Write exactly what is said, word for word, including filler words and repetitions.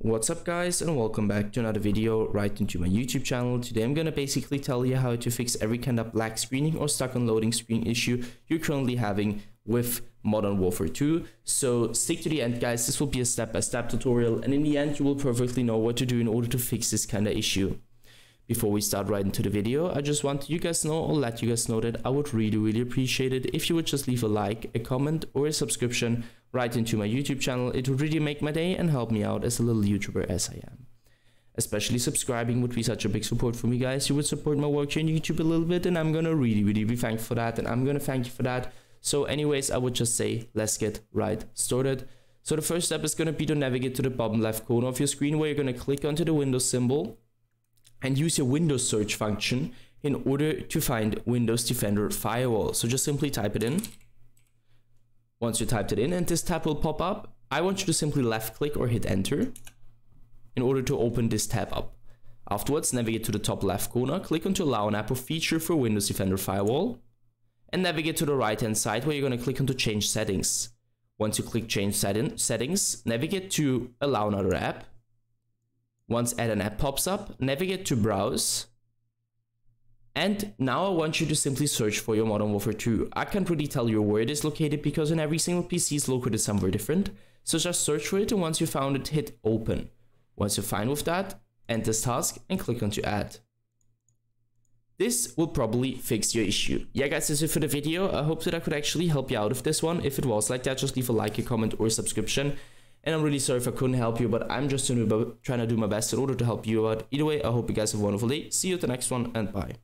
What's up guys, and welcome back to another video right into my YouTube channel. Today I'm gonna basically tell you how to fix every kind of black screening or stuck on loading screen issue you're currently having with Modern Warfare two. So stick to the end guys, this will be a step-by-step tutorial, and in the end you will perfectly know what to do in order to fix this kind of issue. Before we start right into the video, I just want you guys to know, or let you guys know, that I would really really appreciate it if you would just leave a like, a comment or a subscription right into my YouTube channel. It would really make my day and help me out as a little YouTuber as I am. Especially subscribing would be such a big support for me guys. You would support my work here on YouTube a little bit, and I'm gonna really really be thankful for that, and I'm gonna thank you for that. So anyways, I would just say let's get right started. So the first step is gonna be to navigate to the bottom left corner of your screen, where you're gonna click onto the Windows symbol and use your Windows search function in order to find Windows Defender Firewall. So just simply type it in. Once you typed it in, and this tab will pop up, I want you to simply left click or hit enter in order to open this tab up. Afterwards, navigate to the top left corner, click on to allow an app or feature for Windows Defender Firewall, and navigate to the right hand side where you're going to click on to change settings. Once you click change settings, navigate to allow another app. Once add an app pops up, navigate to browse. And now I want you to simply search for your Modern Warfare two. I can't really tell you where it is located because on every single P C it's located somewhere different. So just search for it, and once you found it, hit open. Once you're fine with that, end this task and click on to add. This will probably fix your issue. Yeah guys, that's it for the video. I hope that I could actually help you out with this one. If it was like that, just leave a like, a comment or a subscription. And I'm really sorry if I couldn't help you, but I'm just trying to do my best in order to help you out. Either way, I hope you guys have a wonderful day. See you at the next one, and bye.